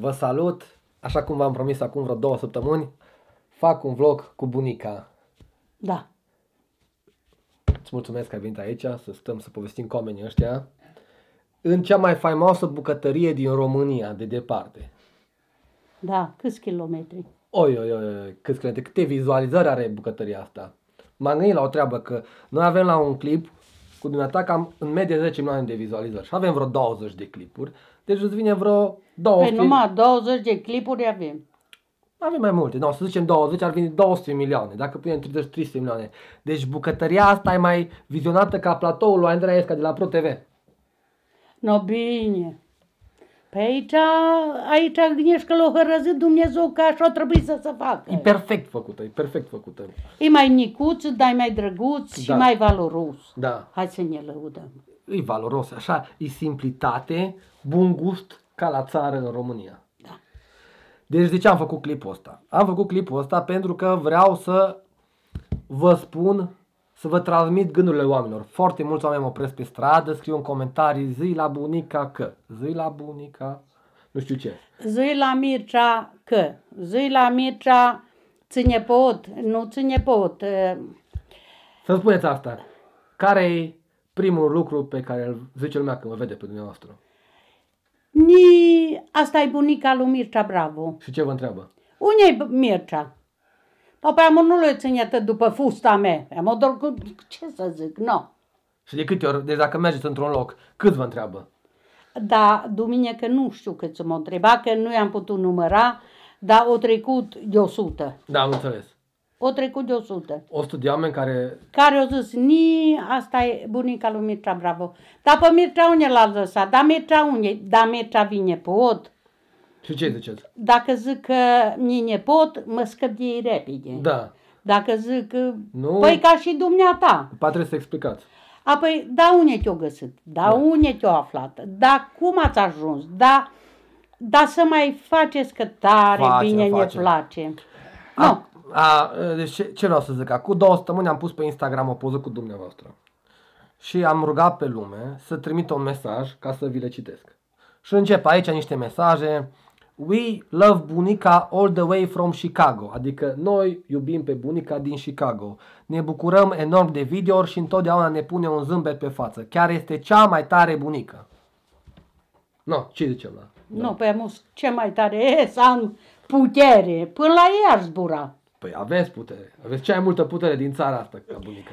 Vă salut! Așa cum v-am promis acum vreo 2 săptămâni, fac un vlog cu bunica. Da. Îți mulțumesc că ai venit aici, să stăm să povestim cu oamenii ăștia. În cea mai faimoasă bucătărie din România, de departe. Da, câți kilometri? Câți kilometri? Câte vizualizări are bucătăria asta? M-am gândit la o treabă, că noi avem la un clip cu dumneata cam în medie 10 milioane de vizualizări și avem vreo 20 de clipuri, deci îți vine vreo 20... Păi numai 20 de clipuri avem. Avem mai multe, no, să zicem 20, ar veni 200 milioane, dacă punem 30, 300 milioane. Deci bucătăria asta e mai vizionată ca platoul lui Andreea Esca de la Pro TV. No, bine. Păi aici gândești că l-a hărăzit Dumnezeu că așa trebuie să se facă. E perfect făcută, e perfect făcută. E mai micuț, dar e mai drăguț și mai valoros. Da. Hai să ne lăudăm. E valoros, așa, e simplitate, bun gust, ca la țară în România. Da. Deci de ce am făcut clipul ăsta? Am făcut clipul ăsta pentru că vreau să vă spun, să vă transmit gândurile oamenilor. Foarte mulți oameni mă opresc pe stradă, scriu în comentarii, zi la bunica că, zi la bunica, nu știu ce. Zi la Mircea că, zi la Mircea ține pot, nu ține pot. Să-mi spuneți asta, care e primul lucru pe care îl zice lumea când mă vede pe dumneavoastră? Asta e bunica lui Mircea Bravo. Și ce vă întreabă? Unde e Mircea? Dar pe amă nu le ținetă după fusta mea, amă doar cu... ce să zic, nu. Și de câte ori, deci dacă mergeți într-un loc, cât vă întreabă? Da, duminică nu știu cât să mă întreba, că nu i-am putut număra, dar o trecut de 100. Da, am înțeles. O trecut de 100. 100 de oameni care... Care au zis, asta e bunica lui Mircea Bravo. Dar pe Mircea unde l-a lăsat? Da, Mircea unde? Da, Mircea vine pe od. Și ce ziceți? Dacă zic că mi-i nepot, mă scăp de ei repede. Da. Dacă zic că... Nu... Păi ca și dumneata. Pa trebuie să explicați. Apoi, da, unde te-o găsit? Da, unde te-o aflat? Da, cum ați ajuns? Da, da să mai faceți că tare ne place. Deci ce vreau să zic? Acum 2 săptămâni am pus pe Instagram o poză cu dumneavoastră. Și am rugat pe lume să trimit un mesaj ca să vi le citesc. Și încep aici niște mesaje. We love bunica all the way from Chicago, adică noi iubim pe bunica din Chicago. Ne bucurăm enorm de video-uri și întotdeauna ne pune un zâmbet pe față. Chiar este cea mai tare bunică. No, ce zicem la? Da. Nu, păi amus, ce mai tare e să am putere. Până la ei ar zbura. Păi aveți putere. Aveți cea mai multă putere din țara asta ca bunică.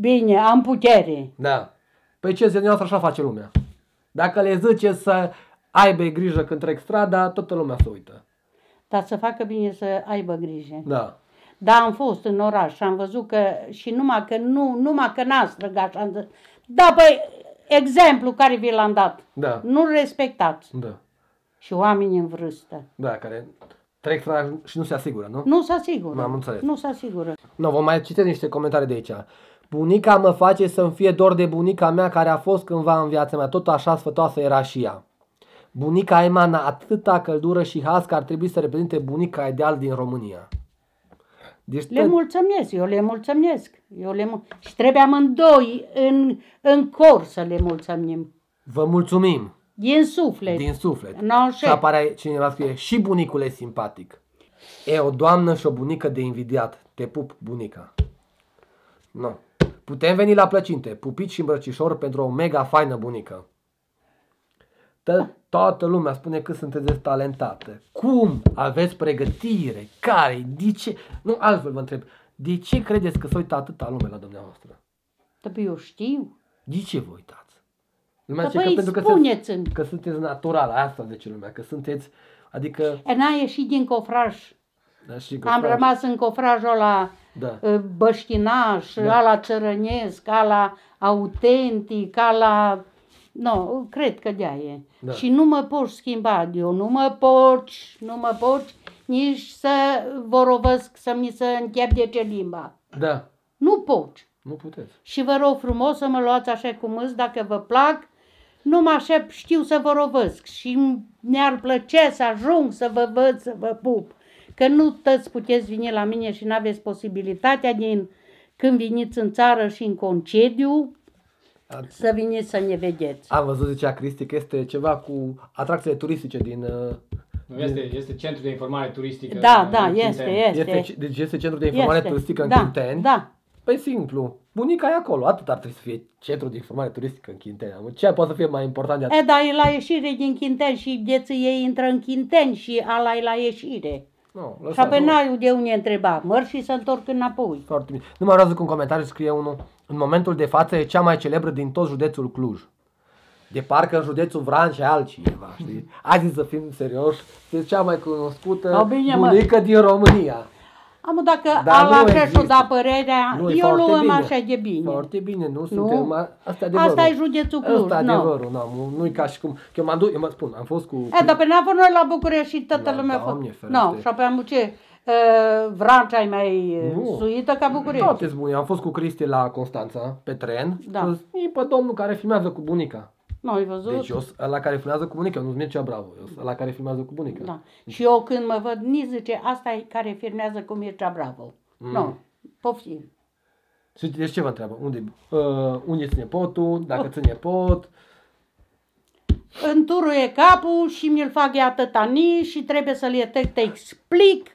Bine, am putere. Da. Păi ce zice noastră, așa face lumea. Dacă le zice să... aibă grijă când trec strada, toată lumea se uită. Dar să facă bine să aibă grijă. Da. Dar am fost în oraș și am văzut că și numai că n-a străgat. Da, păi, exemplu care vi l-am dat. Da. Nu-l respectați. Da. Și oamenii în vârstă. Da, care trec strada și nu se asigură, nu? Nu se asigură. M-am înțeles. Nu se asigură. Nu, vom mai citi niște comentarii de aici. Bunica mă face să-mi fie dor de bunica mea care a fost cândva în viața mea. Tot așa sfătoasă era și ea. Bunica emana atâta căldură și haz că ar trebui să reprezinte bunica ideal din România. Deci le mulțumesc, eu le mulțumesc. Și trebuie amândoi în cor să le mulțumim. Vă mulțumim. Din suflet. Din suflet. Și apare cineva scrie, și bunicul e simpatic. E o doamnă și o bunică de invidiat. Te pup, bunica. No. Putem veni la plăcinte, pupici și îmbrăcișori pentru o mega faină bunică. Toată lumea spune că sunteți talentate. Cum aveți pregătire? Care? De ce? Nu, altfel vă întreb. De ce credeți că se uită atâta lume la dumneavoastră? Dar eu știu. De ce vă uitați? Lumea zice că pentru că sunteți naturală. Asta zice lumea. Că sunteți, adică... N-a ieșit din cofraj. Am rămas în cofrajul ăla băștinaș, ăla țărănesc, ăla autentic, ăla... Nu, cred că de-aia e. Da. Și nu mă poți schimba, eu nu mă poți nici să vorovesc să mi se închepdece limba. Da. Nu poți. Nu puteți. Și vă rog frumos să mă luați așa cum îți, dacă vă plac, nu mă aștept, știu să vorovesc și mi-ar plăcea să ajung să vă văd, să vă pup. Că nu toți puteți veni la mine și n-aveți posibilitatea din când veniți în țară și în concediu. Să veniți să ne vedeți. Am văzut, zicea Cristi, că este ceva cu atracțiile turistice din... Este centru de informare turistică. Da, da, este. Deci este centru de informare turistică în Chinteni. Da. Păi simplu, bunica e acolo, atât ar trebui să fie centru de informare turistică în Chinteni. Ce poate să fie mai important de atât? E, dar e la ieșire din Chinteni și vieții ei intră în Chinteni și ala e la ieșire. No, și apoi n-ai de unde întreba, măr și se întorc înapoi. Foarte bine. Nu mă răzut cu un comentariu, scrie unul. În momentul de față e cea mai celebră din tot județul Cluj. De parcă în județul Vrancea altcineva, știi? Azi să fim serioși, este cea mai cunoscută bunică din România. Amă, dacă ala și-o da părerea, eu luăm așa de bine. Foarte bine, nu? Suntem, asta e județul Cluj. Asta e adevărul, nu-i ca și cum... Eu mă duc, eu mă spun, am fost cu... E, dar pe neapă noi la București și toată lumea a fost... Nu, și apoi am ce... Vrancea e mai suită ca București. Toate-s bune, am fost cu Cristi la Constanța, pe tren. Da. E pe domnul care filmează cu bunica. N-ai văzut? Deci eu ăla care filmează cu bunica, nu-s Mircea Bravo, eu ăla care filmează cu bunica. Da. Și eu când mă văd, nici zice, asta e care filmează cu Mircea Bravo. Nu, poftim. Deci ce vă întreabă? Unde ține potul, dacă ține pot? Îmi turuie capul și mi-l fac ea tătanii și trebuie să te explic.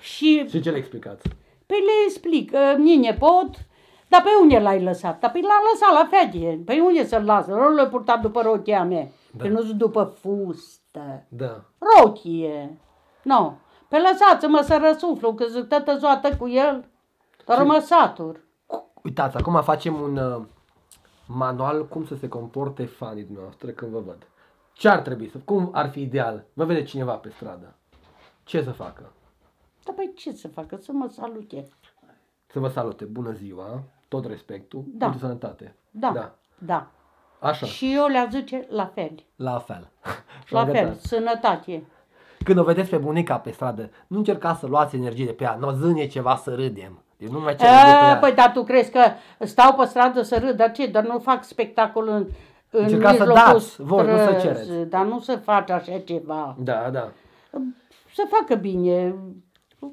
Și ce le explicați? Păi le explic, mine pot. Dar pe unde l-ai lăsat? Dar l-a lăsat la fete. Pe unde să-l las? L-a purtat după rochia mea. Da. Că nu-s după fustă. Da. Rochie. No. Pe lăsați-mă să răsuflu, că zic tătă zoată cu el. Dar mă satur. Uitați, acum facem un manual cum să se comporte fanii dumneavoastră când vă văd. Ce ar trebui să... Cum ar fi ideal? Vă vede cineva pe stradă. Ce să facă? Dar păi ce să facă? Să mă salute. Să vă salute. Bună ziua. Tot respectul, multă sănătate. Da. Așa. Și eu le-a zice la fel. La fel, sănătate. Când o vedeți pe bunica pe stradă, nu încercați să luați energie de pe ea, nu zâne ceva să râdem. Deci nu mai ce râde. Păi dar tu crezi că stau pe stradă să râd, dar ce? Dar nu fac spectacol în încercați să dați, voi, nu să cereți. Dar nu să faci așa ceva. Da. Să facă bine.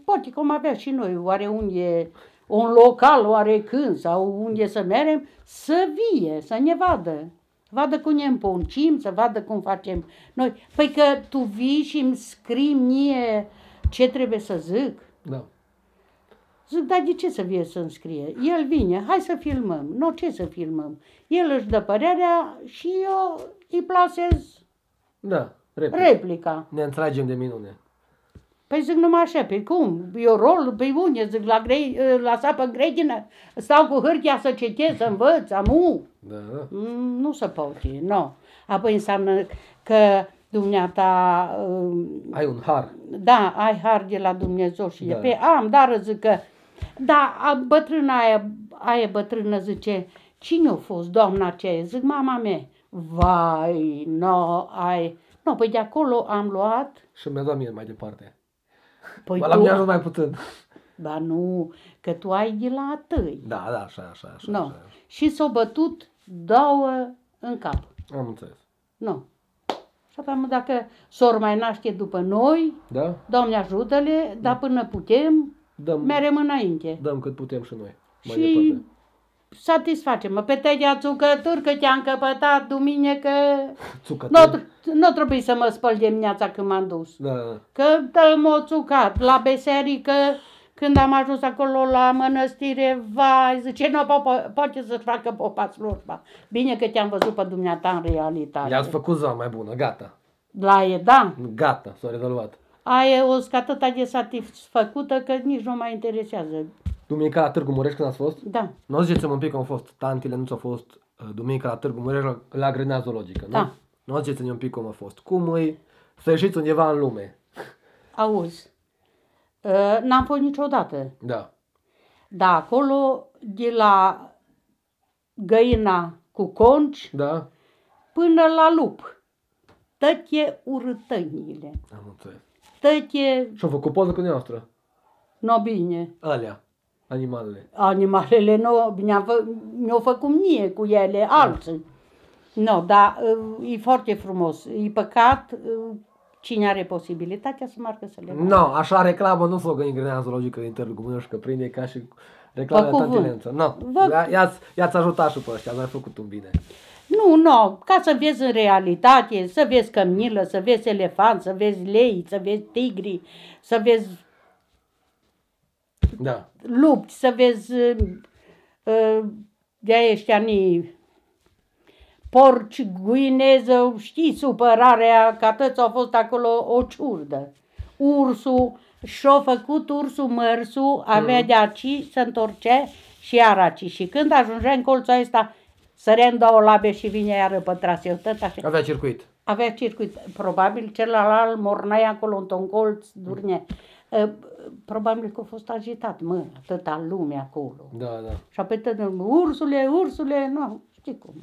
Poate cum avea și noi, oare unde... un local, oarecând, sau unde să merem, să vie, să ne vadă. Vadă cum ne împoncim, să vadă cum facem noi. Păi că tu vii și îmi scrii mie ce trebuie să zic. Da. Zic, dar de ce să vie să-mi scrie? El vine, hai să filmăm. Nu, ce să filmăm? El își dă părerea și eu îi plasez replica. Ne înțelegem de minune. Păi zic numai așa, pe cum? Eu rol, pe unde? Zic, la sapă grădină, stau cu hârtia să citesc, să învăț, amu. Da. Nu se poate, nu. Apoi înseamnă că dumneata... Ai un har. Da, ai har de la Dumnezeu și de pe am, dar zic că... Da, bătrâna aia bătrână zice, cine a fost doamna aceea? Zic, mama mea. Vai, nu, ai... Nu, păi de acolo am luat... Și mi-a dat mie mai departe. Păi la mine nu mai puțin. Ba nu, că tu ai de la a tăi. Da, așa. No. Așa. Și s-au bătut două în cap. Am înțeles. Nu. Și apoi, dacă s-or mai naște după noi, Doamne ajută-le, dar până putem, merem înainte. Dăm cât putem și noi. Și satisfacem-mă. Pe tăia țucături, că te-a încăpătat duminică. Nu trebuie să mă spăl dimineața când m-am dus. Da. Că m-a țucat la biserică, când am ajuns acolo la mănăstire, vai, zice, nu poate să-ți facă popa slujba. Bine că te-am văzut pe dumneata în realitate. I-ați făcut ziua mai bună, gata. La e, da? Gata, s-a rezolvat. Aia o zic atâta de satisfăcută că nici nu mă interesează. Duminica la Târgu Mureș când ați fost? Da. Nu ziceți-mi un pic cum a fost. Tantile nu s-au fost duminica la Târgu Mureș la grădina zoologică, nu? Da. Nu ziceți-mi un pic cum a fost. Cum e să ieșiți undeva în lume? Auzi, n-am fost niciodată. Da. Da, acolo, de la găina cu conci până la lup. Tătie urâtăniile. Am înțeles. Tătie... Și-au făcut poză cu dumneavoastră? Nu bine. Alea, animalele. Animalele nu, mi-au făcut mie cu ele, alții. Nu, dar e foarte frumos. E păcat Cine are posibilitatea să marcă să le marcă. No, așa reclamă nu s-o îngrenează logică din Târgu Mureș, că prinde ca și reclama de tantilență. No, i-ați ajutat și pe ăștia, mi-a făcut un bine. Nu, nu, ca să vezi în realitate, să vezi cămilă, să vezi elefant, să vezi lei, să vezi tigri, să vezi da. Lupți, să vezi de-aia ăștia ni porci, guineză, știi supărarea, că atâți au fost acolo o ciurdă. Ursul, și-o făcut ursul mărsul, avea de aci, se întorcea și iar aci. Și când ajungea în colțul ăsta, sărea în două labe și vine iară pe traseu. Avea circuit. Avea circuit. Probabil celălalt mornaia acolo într-un colț, durnea. Probabil că a fost agitat, mă, atâta lume acolo. Da, da. Și apoi ursule, ursule, nu, știi cum.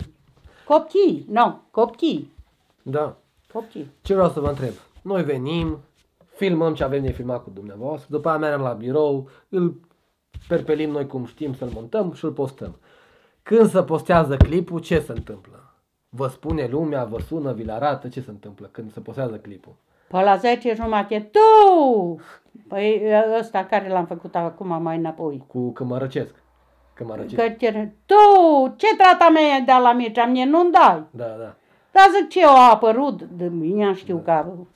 Copchii, nu, copchii. Da. Copchii. Ce vreau să vă întreb? Noi venim, filmăm ce avem de filmat cu dumneavoastră, după aia mergem la birou, îl perpelim noi cum știm să-l montăm și îl postăm. Când se postează clipul, ce se întâmplă? Vă spune lumea, vă sună, vi-l arată, ce se întâmplă când se postează clipul? Păi la 10:30, tu! Păi ăsta care l-am făcut acum mai înapoi. Cu Cămărăcesc. Tu, ce tratament da la Mircea? Mie nu-mi dai. Da, da. Dar zic ce, a apărut? De mine știu da. Că a apărut.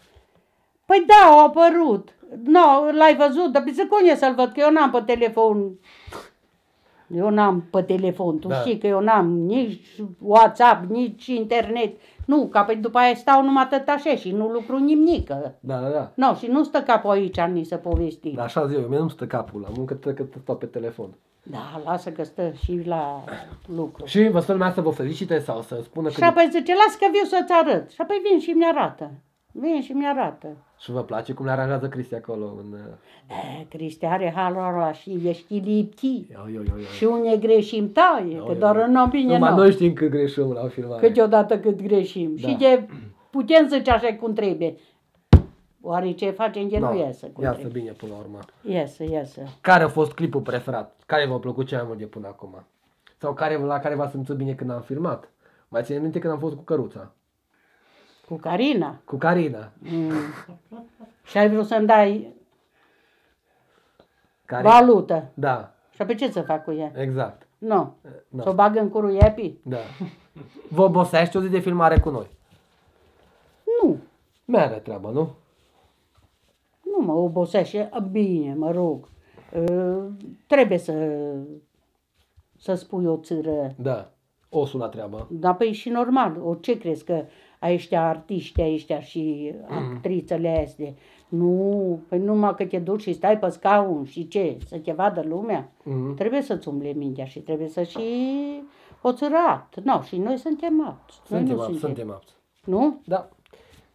Păi da, a apărut. Nu, l-ai văzut? Dar zic, unde să-l văd? Că eu n-am pe telefon. Eu n-am pe telefon, tu da. Știi că eu n-am nici WhatsApp, nici internet. Nu, că păi după aia stau numai atât așa și nu lucru nimică. Da, da, da. Nu, și nu stă capul aici, ni se povesti. Da, așa zic eu, mie nu stă capul la muncă, că stau pe telefon. Da, lasă că stă și la lucru. Și vă spun lumea să vă felicite sau să spună că... Și apoi zice, las că viu să-ți arăt. Și apoi vin și mi-arată. Vin și mi-arată. Și vă place cum le aranjează Cristian acolo? În... Cristian are halul ăla și ești lipti. Și unde greșim taie, că doar în opinie nu. Numai noi știm cât greșim la o filmare. Câteodată cât greșim. Da. Și de putem zice așa cum trebuie. Oare ce facem de nu iasă? Iasă bine până la urmă. Iasă, iasă. Care a fost clipul preferat? Care v-a plăcut cel mai mult de până acum? Sau care, la care v-a simțit bine când am filmat? Mai ține minte când am fost cu Căruța? Cu Carina. Cu Carina. Și ai vrut să-mi dai valută. Da. Și apoi ce să fac cu ea? Exact. Nu. No. Să o bag în curul iepii? Da. Vă obosește o zi de filmare cu noi? Nu. Merge treaba, nu? Nu mă obosește. Bine, mă rog. Trebuie să spui o țără. Da. Osul la treaba. Dar păi și normal. O ce crezi că ăștia artiști, ăștia și actrițele astea. Nu, păi numai că te duci și stai pe scaun și ce, să te vadă lumea? Trebuie să-ți umble mintea și trebuie să și o țărat. No, și noi suntem apți. Suntem apți. Nu? Da.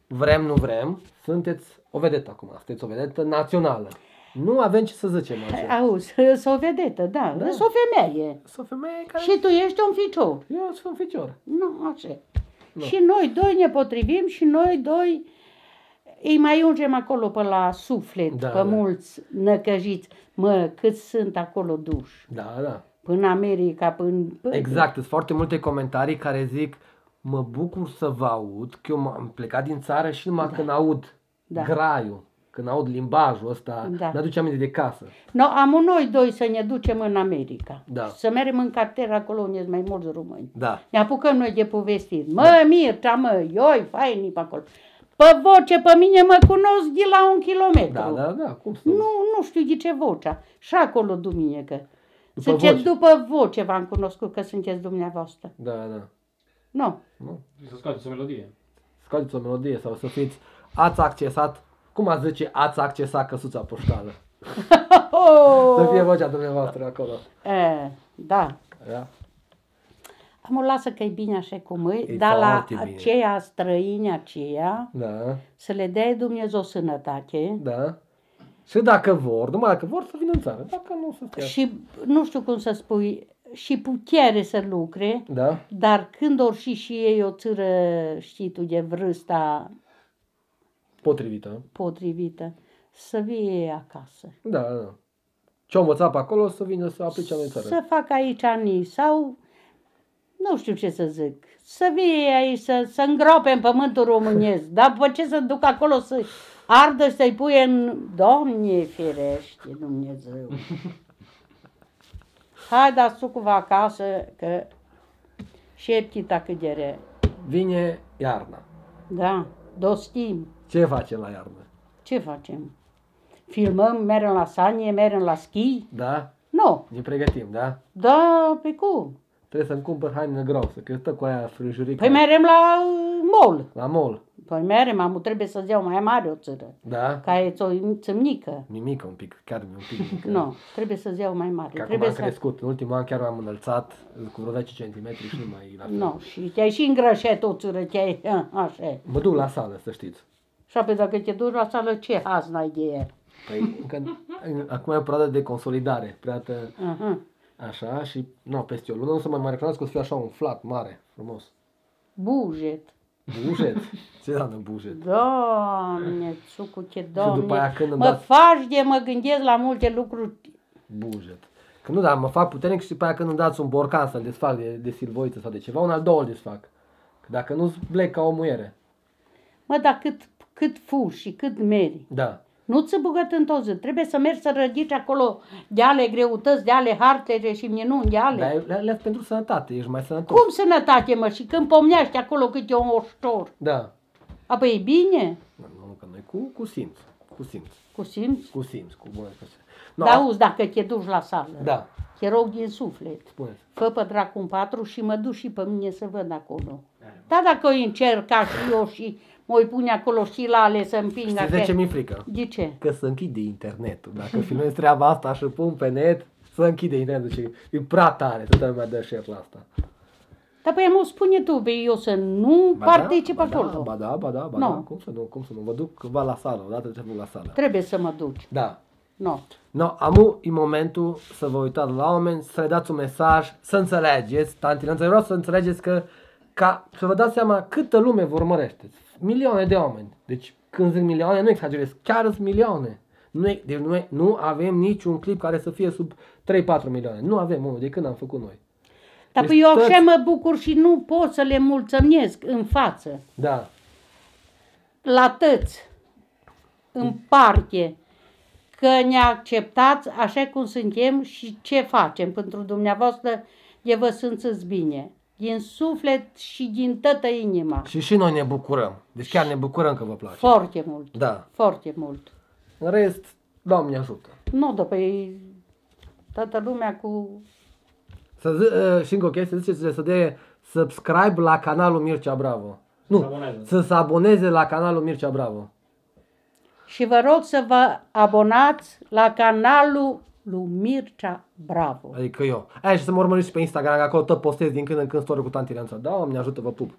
Vrem, nu vrem, sunteți o vedetă acum, sunteți o vedetă națională. Nu avem ce să zicem așa. Auzi, s-o vedetă, da, da. S-o femeie. S-o femeie care... Și tu ești un ficior. Eu sunt un ficior. Nu, așa. No. Și noi doi ne potrivim și noi doi îi mai ungem acolo pe la suflet, da, pe da. Mulți năcăjiți. Mă, cât sunt acolo duși. Da, da. Până America, până... Exact, sunt foarte multe comentarii care zic mă bucur să vă aud, că eu m-am plecat din țară și numai da. Când aud da. Graiul, când aud limbajul ăsta, da. Ne aduce aminte de casă. No, am noi doi să ne ducem în America. Da. Să mergem în cartier acolo unde sunt mai mulți români. Da. Ne apucăm noi de povestiri. Mă, da. Mircea, mă, ioi, faini pe acolo. Pe voce, pe mine mă cunosc de la 1 kilometru. Da, da, da. Cum să... Nu știu de ce vocea. Și acolo duminică. Ziceți, după voce v-am cunoscut că sunteți dumneavoastră. Da, da. Nu. Nu. Să scoateți o melodie. Scoateți o melodie sau să fiți... Ați accesat... Cum ați zice, ați accesat căsuța poștală? Să fie vocea dumneavoastră acolo. E, da. Da. Am o lasă că e bine așa cum e, dar la aceea străini aceea, da. Să le dea Dumnezeu sănătate. Da. Și dacă vor, numai dacă vor să vină în țară, dacă nu să stea. Și nu știu cum să spui, și putere să lucre, da. Dar când or și ei o țără, știi tu, de vârsta... Potrivită. Potrivită. Să vie acasă. Da, da. Ce-au învățat pe acolo, să vină să aplice în țară. Să facă aici anii sau... Nu știu ce să zic. Să vie aici, să îngroape în pământul românesc. Dar după ce să duc acolo să ardă și să-i pui în... Doamne ferește, Dumnezeu! Hai, da sucuva acasă, că șeptita cât de rea. Vine iarna. Da, dostim. Ce facem la iarnă? Ce facem? Filmăm, mergem la sanie, mergem la schi. Da? Nu. Ne pregătim, da? Da, pe cum? Trebuie să-mi cumpăr haine groasă, că eu stă cu aia frânjurică. Păi merem la mall. La mall. Păi merem, amu, trebuie să-ți iau mai mare o țără. Da? Ca e o țâmnică. Nimică un pic, chiar un pic mică. Nu, trebuie să-ți iau mai mare. Că trebuie acum am crescut, în ultimul an chiar m-am înălțat cu vreo 10 cm și nu mai la fel. Nu, și te-ai și îngrășat o țără, te-ai așa. Mă duc la sală, să știți. Și pe dacă te duci la sală, ce haz n-ai de el? Păi, acum e o perioadă de consolidare, preată... Așa și, nu, peste o lună nu se mai recunosc că o să fiu așa umflat, mare, frumos. Bujet. Bujet? Ce înseamnă bujet? Doamne, țucuche, doamne. După aia, când mă gândesc la multe lucruri. Bujet. Că nu, dar mă fac puternic și după aia când îmi dați un borcan să-l desfac de silvoiță sau de ceva, un al doua îl desfac. Că dacă nu-ți plec ca o muiere. Mă, dar cât fugi și cât meri. Da. Nu ți-a băgat în tot zi. Trebuie să mergi să rădici acolo de ale greutăți, de ale hartele și minuni, de ale. Da, le-ați pentru sănătate, ești mai sănătos. Cum sănătate, mă? Și când pomnești acolo câte un oștor. Da. Apoi e bine? Nu, că noi cu simț. Cu simț. Cu simț? Cu simț, cu bună simț. No, dar auzi, dacă te duci la sală, da. Te rog din suflet, fă pe dracu un patru și mă duc și pe mine să văd acolo. Da, dacă o încerca și eu și... Mă pune acolo și la ale să împing. Știi de ce mi-e frică? De ce? Că să închide internetul. Dacă filmezi treaba asta și pun pe net, să închide internetul și e prea tare. Toată lumea dă share la asta. Dar păi mă spune tu, pe eu să nu particip acolo. Da, ba da. Cum să nu, Mă duc cândva la sală, odată trebuie la sală. Trebuie să mă duci. Da. Nu. No, amu, e momentul să vă uitați la oameni, să le dați un mesaj, să înțelegeți, tantilanța, vreau să înțelegeți că să vă dați seama câtă lume vă urmărește. Milioane de oameni. Deci când zic milioane, nu exagerez, chiar sunt milioane. Nu avem niciun clip care să fie sub 3-4 milioane. Nu avem unul de când am făcut noi. Dar deci, eu așa mă bucur și nu pot să le mulțumesc în față. Da. La tăți, în parte, că ne acceptați așa cum suntem și ce facem pentru dumneavoastră, eu vă simțiți bine. Din suflet și din toată inima. Și noi ne bucurăm. Deci chiar ne bucurăm că vă place. Foarte mult. Da. Foarte mult. În rest, Doamne ajută. Nu, după ei, toată lumea cu... Și încă o chestie, ziceți să dea subscribe la canalul Mircea Bravo. Nu, să se aboneze la canalul Mircea Bravo. Și vă rog să vă abonați la canalul lui Mircea Bravo. Adică eu. Aia și să mă urmăriți pe Instagram, acolo tot postez din când în când story cu tantilanța. Da, Doamne ajută, vă pup!